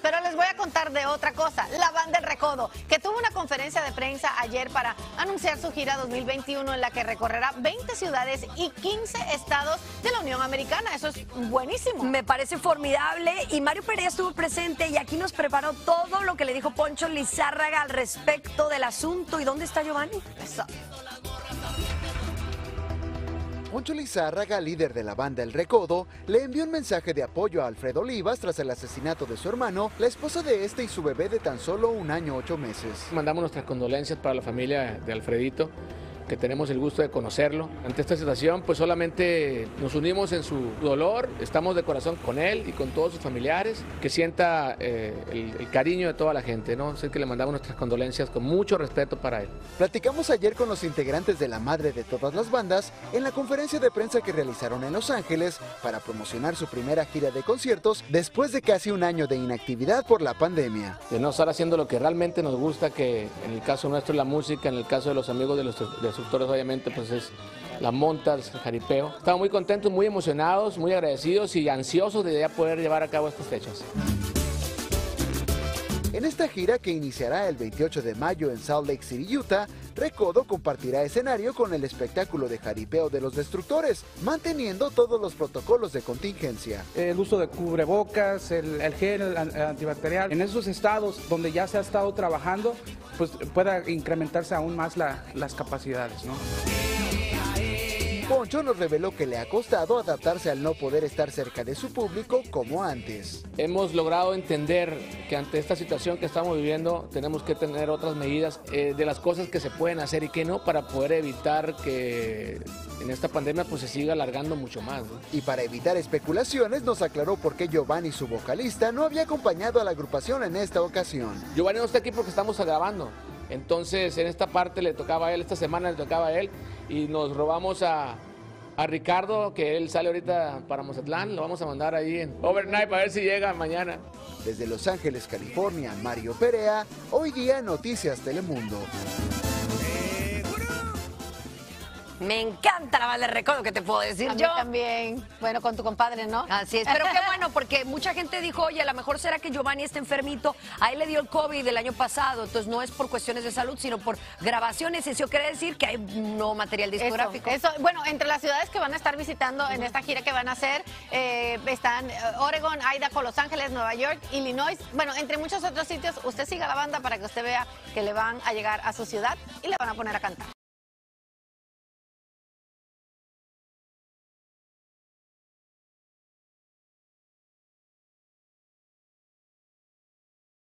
Pero les voy a contar de otra cosa, la Banda El Recodo, que tuvo una conferencia de prensa ayer para anunciar su gira 2021 en la que recorrerá 20 ciudades y 15 estados de la Unión Americana. Eso es buenísimo. Me parece formidable y Mario Perea estuvo presente y aquí nos preparó todo lo que le dijo Poncho Lizárraga al respecto del asunto. ¿Y dónde está Giovanni? Eso. Poncho Lizárraga, líder de la Banda El Recodo, le envió un mensaje de apoyo a Alfredo Olivas tras el asesinato de su hermano, la esposa de este y su bebé de tan solo 1 año 8 meses. Mandamos nuestras condolencias para la familia de Alfredito, que tenemos el gusto de conocerlo. Ante esta situación, pues solamente nos unimos en su dolor, estamos de corazón con él y con todos sus familiares, que sienta el cariño de toda la gente, ¿no? Así que le mandamos nuestras condolencias con mucho respeto para él. Platicamos ayer con los integrantes de la madre de todas las bandas en la conferencia de prensa que realizaron en Los Ángeles para promocionar su primera gira de conciertos después de casi 1 año de inactividad por la pandemia. De no estar haciendo lo que realmente nos gusta, que en el caso nuestro la música, en el caso de los amigos de los instructores, obviamente, pues es las montas, el jaripeo. Estamos muy contentos, muy emocionados, muy agradecidos y ansiosos de ya poder llevar a cabo estas fechas. En esta gira, que iniciará el 28 de mayo en Salt Lake City, Utah, Recodo compartirá escenario con el espectáculo de jaripeo de los Destructores, manteniendo todos los protocolos de contingencia. El uso de cubrebocas, el gel antibacterial. En esos estados donde ya se ha estado trabajando, pues pueda incrementarse aún más las capacidades, ¿no? Poncho nos reveló que le ha costado adaptarse al no poder estar cerca de su público como antes. Hemos logrado entender que ante esta situación que estamos viviendo tenemos que tener otras medidas de las cosas que se pueden hacer y que no, para poder evitar que en esta pandemia pues se siga alargando mucho más, ¿no? Y para evitar especulaciones nos aclaró por qué Giovanni, su vocalista, no había acompañado a la agrupación en esta ocasión. Giovanni no está aquí porque estamos grabando. Entonces en esta parte le tocaba a él, esta semana le tocaba a él y nos robamos a Ricardo, que él sale ahorita para Mozatlán, lo vamos a mandar ahí en overnight para ver si llega mañana. Desde Los Ángeles, California, Mario Perea, Hoy Día Noticias Telemundo. Me encanta la Banda El Recodo, que te puedo decir yo. Yo también. Bueno, con tu compadre, ¿no? Así es, pero qué bueno, porque mucha gente dijo, oye, a lo mejor será que Giovanni está enfermito, a él le dio el COVID el año pasado, entonces no es por cuestiones de salud, sino por grabaciones, eso quiere decir que hay no material discográfico. Eso, bueno, entre las ciudades que van a estar visitando en esta gira que van a hacer, están Oregon, Idaho, Los Ángeles, Nueva York, Illinois, bueno, entre muchos otros sitios. Usted siga la banda para que usted vea que le van a llegar a su ciudad y le van a poner a cantar.